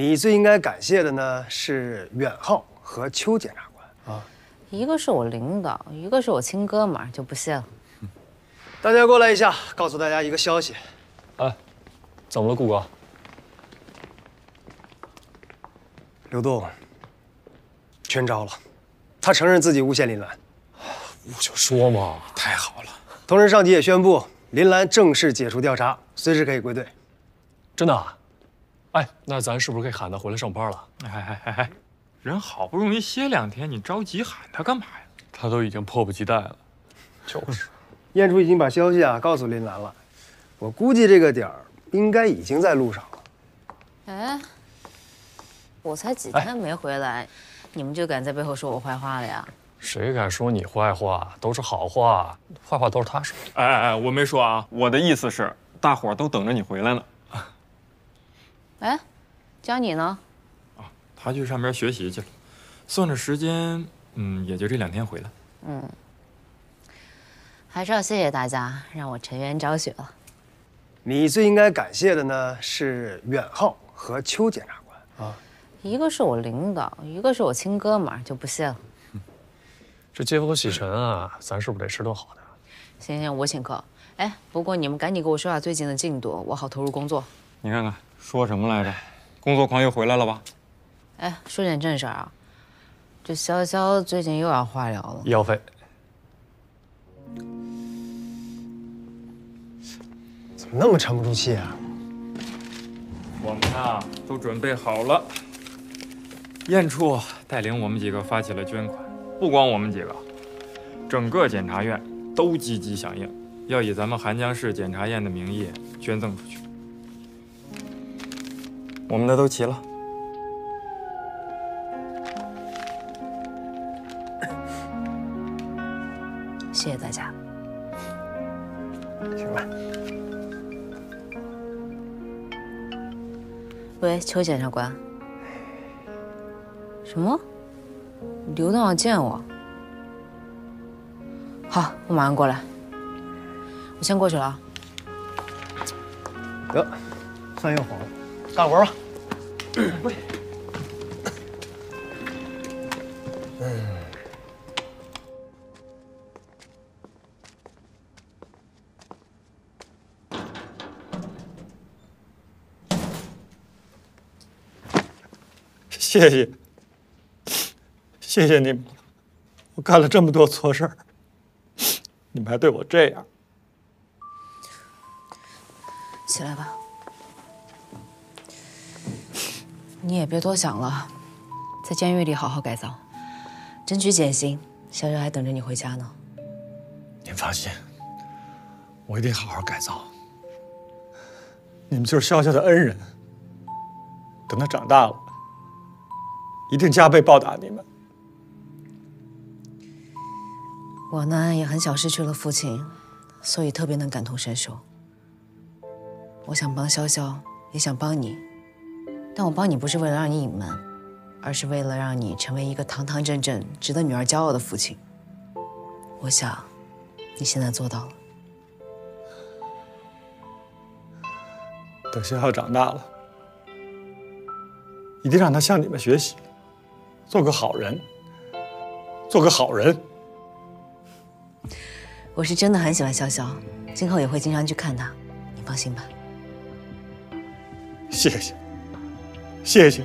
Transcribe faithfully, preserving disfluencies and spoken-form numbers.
你最应该感谢的呢是远浩和邱检察官啊，一个是我领导，一个是我亲哥们儿，就不信了。嗯、大家过来一下，告诉大家一个消息。哎，怎么了，顾哥？刘栋全招了，他承认自己诬陷林兰。我就说嘛，太好了。同时，上级也宣布林兰正式解除调查，随时可以归队。真的、啊？ 哎，那咱是不是可以喊他回来上班了？哎哎哎哎，人好不容易歇两天，你着急喊他干嘛呀？他都已经迫不及待了。就是，燕初已经把消息啊告诉林兰了，我估计这个点儿应该已经在路上了。哎，我才几天没回来，哎、你们就敢在背后说我坏话了呀？谁敢说你坏话？都是好话，坏话都是他说的。哎哎哎，我没说啊，我的意思是，大伙儿都等着你回来呢。 哎，教你呢？啊，他去上边学习去了，算着时间，嗯，也就这两天回来。嗯，还是要谢谢大家，让我沉冤昭雪了。你最应该感谢的呢是远浩和邱检察官啊，一个是我领导，一个是我亲哥们儿，就不信了。嗯、这接风洗尘啊，咱是不是得吃顿好的？行行，我请客。哎，不过你们赶紧给我说下最近的进度，我好投入工作。你看看。 说什么来着？工作狂又回来了吧？哎，说点正事儿啊，这潇潇最近又要化疗了，医药费。怎么那么沉不住气啊？我们啊都准备好了。燕处带领我们几个发起了捐款，不光我们几个，整个检察院都积极响应，要以咱们韩江市检察院的名义捐赠出去。 我们的都齐了，谢谢大家。行吧。喂，邱检察官。什么？刘栋要见我？好，我马上过来。我先过去了啊。得，饭又好了。 干活吧，喂。嗯。谢谢，谢谢你们。我干了这么多错事儿，你们还对我这样。起来吧。 你也别多想了，在监狱里好好改造，争取减刑。潇潇还等着你回家呢。您放心，我一定好好改造。你们就是潇潇的恩人，等她长大了，一定加倍报答你们。我呢也很小失去了父亲，所以特别能感同身受。我想帮潇潇，也想帮你。 但我帮你不是为了让你隐瞒，而是为了让你成为一个堂堂正正、值得女儿骄傲的父亲。我想，你现在做到了。等潇潇长大了，一定让她向你们学习，做个好人，做个好人。我是真的很喜欢潇潇，今后也会经常去看她，你放心吧。谢谢。 谢谢。